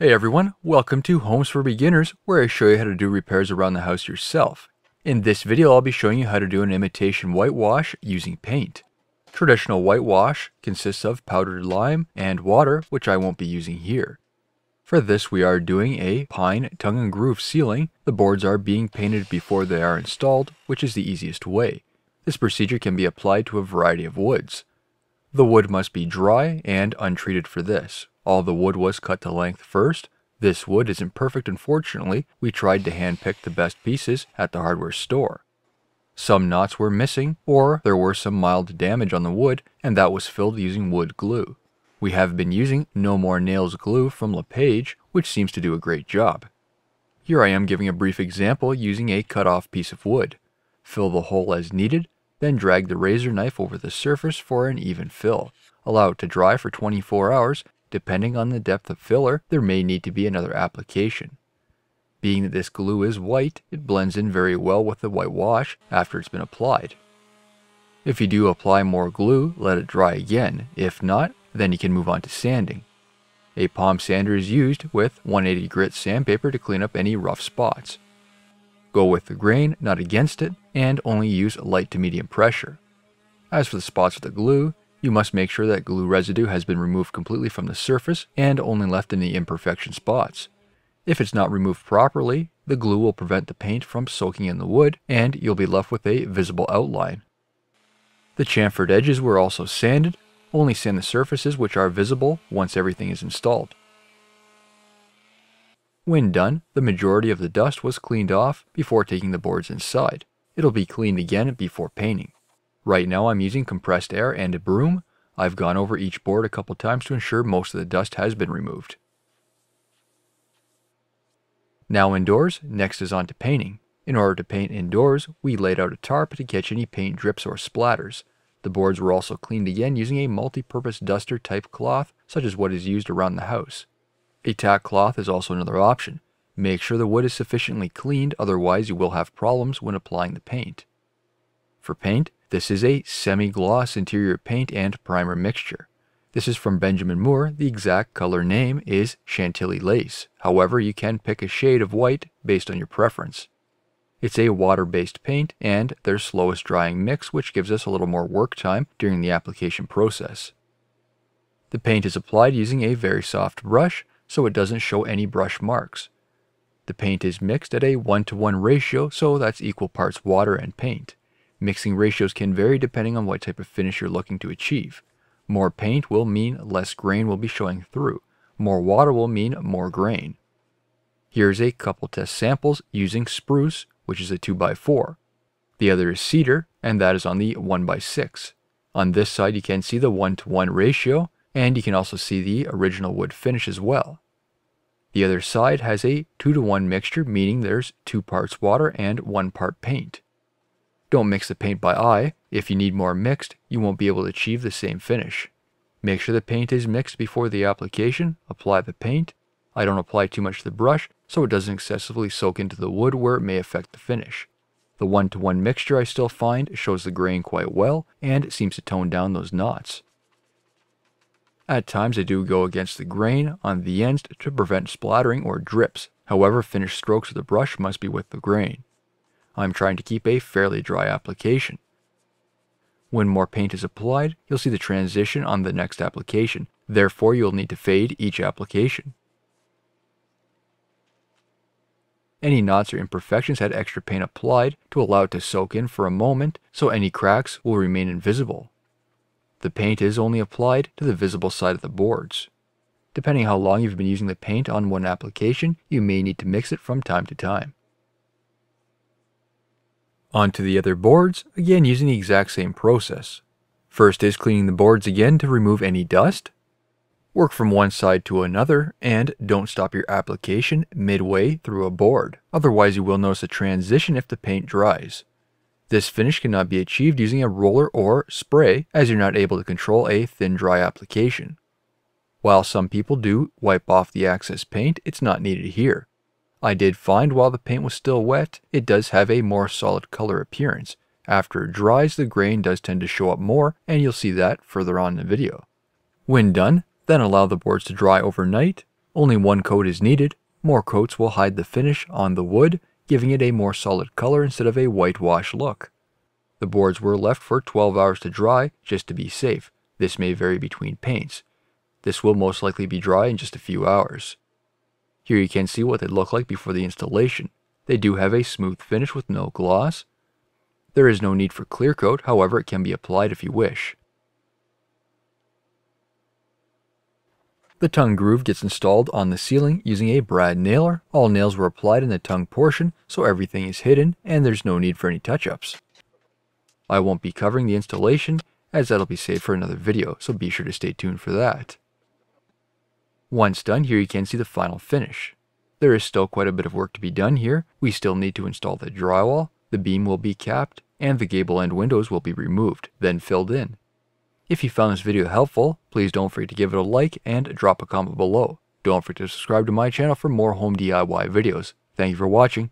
Hey everyone, welcome to Homes for Beginners, where I show you how to do repairs around the house yourself. In this video, I'll be showing you how to do an imitation whitewash using paint. Traditional whitewash consists of powdered lime and water, which I won't be using here. For this, we are doing a pine tongue and groove ceiling. The boards are being painted before they are installed, which is the easiest way. This procedure can be applied to a variety of woods. The wood must be dry and untreated for this. All the wood was cut to length first. This wood isn't perfect, unfortunately. We tried to handpick the best pieces at the hardware store. Some knots were missing, or there were some mild damage on the wood, and that was filled using wood glue. We have been using No More Nails glue from LePage, which seems to do a great job. Here I am giving a brief example using a cut-off piece of wood. Fill the hole as needed, then drag the razor knife over the surface for an even fill. Allow it to dry for 24 hours. Depending on the depth of filler, there may need to be another application. Being that this glue is white, it blends in very well with the whitewash after it's been applied. If you do apply more glue, let it dry again. If not, then you can move on to sanding. A palm sander is used with 180 grit sandpaper to clean up any rough spots. Go with the grain, not against it, and only use light to medium pressure. As for the spots with the glue, you must make sure that glue residue has been removed completely from the surface and only left in the imperfection spots. If it's not removed properly, the glue will prevent the paint from soaking in the wood and you'll be left with a visible outline. The chamfered edges were also sanded. Only sand the surfaces which are visible once everything is installed. When done, the majority of the dust was cleaned off before taking the boards inside. It'll be cleaned again before painting. Right now I'm using compressed air and a broom. I've gone over each board a couple times to ensure most of the dust has been removed. Now indoors, next is on to painting. In order to paint indoors, we laid out a tarp to catch any paint drips or splatters. The boards were also cleaned again using a multi-purpose duster type cloth, such as what is used around the house. A tack cloth is also another option. Make sure the wood is sufficiently cleaned, otherwise you will have problems when applying the paint. For paint, this is a semi-gloss interior paint and primer mixture. This is from Benjamin Moore. The exact color name is Chantilly Lace. However, you can pick a shade of white based on your preference. It's a water-based paint and their slowest drying mix, which gives us a little more work time during the application process. The paint is applied using a very soft brush, so it doesn't show any brush marks. The paint is mixed at a 1:1 ratio, so that's equal parts water and paint. Mixing ratios can vary depending on what type of finish you're looking to achieve. More paint will mean less grain will be showing through. More water will mean more grain. Here's a couple test samples using spruce, which is a 2x4. The other is cedar, and that is on the 1x6. On this side you can see the 1:1 ratio, and you can also see the original wood finish as well. The other side has a 2:1 mixture, meaning there's 2 parts water and 1 part paint. Don't mix the paint by eye. If you need more mixed, you won't be able to achieve the same finish. Make sure the paint is mixed before the application. Apply the paint. I don't apply too much to the brush so it doesn't excessively soak into the wood where it may affect the finish. The 1:1 mixture I still find shows the grain quite well and seems to tone down those knots. At times I do go against the grain on the ends to prevent splattering or drips. However, finished strokes of the brush must be with the grain. I'm trying to keep a fairly dry application. When more paint is applied, you'll see the transition on the next application. Therefore, you'll need to fade each application. Any knots or imperfections had extra paint applied to allow it to soak in for a moment, so any cracks will remain invisible. The paint is only applied to the visible side of the boards. Depending how long you've been using the paint on one application, you may need to mix it from time to time. Onto the other boards, again using the exact same process. First is cleaning the boards again to remove any dust. Work from one side to another and don't stop your application midway through a board. Otherwise you will notice a transition if the paint dries. This finish cannot be achieved using a roller or spray as you're not able to control a thin dry application. While some people do wipe off the excess paint, it's not needed here. I did find while the paint was still wet, it does have a more solid color appearance. After it dries, the grain does tend to show up more, and you'll see that further on in the video. When done, then allow the boards to dry overnight. Only one coat is needed. More coats will hide the finish on the wood, giving it a more solid color instead of a whitewash look. The boards were left for 12 hours to dry, just to be safe. This may vary between paints. This will most likely be dry in just a few hours. Here you can see what they look like before the installation. They do have a smooth finish with no gloss. There is no need for clear coat, however it can be applied if you wish. The tongue groove gets installed on the ceiling using a brad nailer. All nails were applied in the tongue portion, so everything is hidden and there's no need for any touch-ups. I won't be covering the installation, as that'll be saved for another video, so be sure to stay tuned for that. Once done, here you can see the final finish. There is still quite a bit of work to be done here. We still need to install the drywall, the beam will be capped, and the gable end windows will be removed, then filled in. If you found this video helpful, please don't forget to give it a like and drop a comment below. Don't forget to subscribe to my channel for more home DIY videos. Thank you for watching.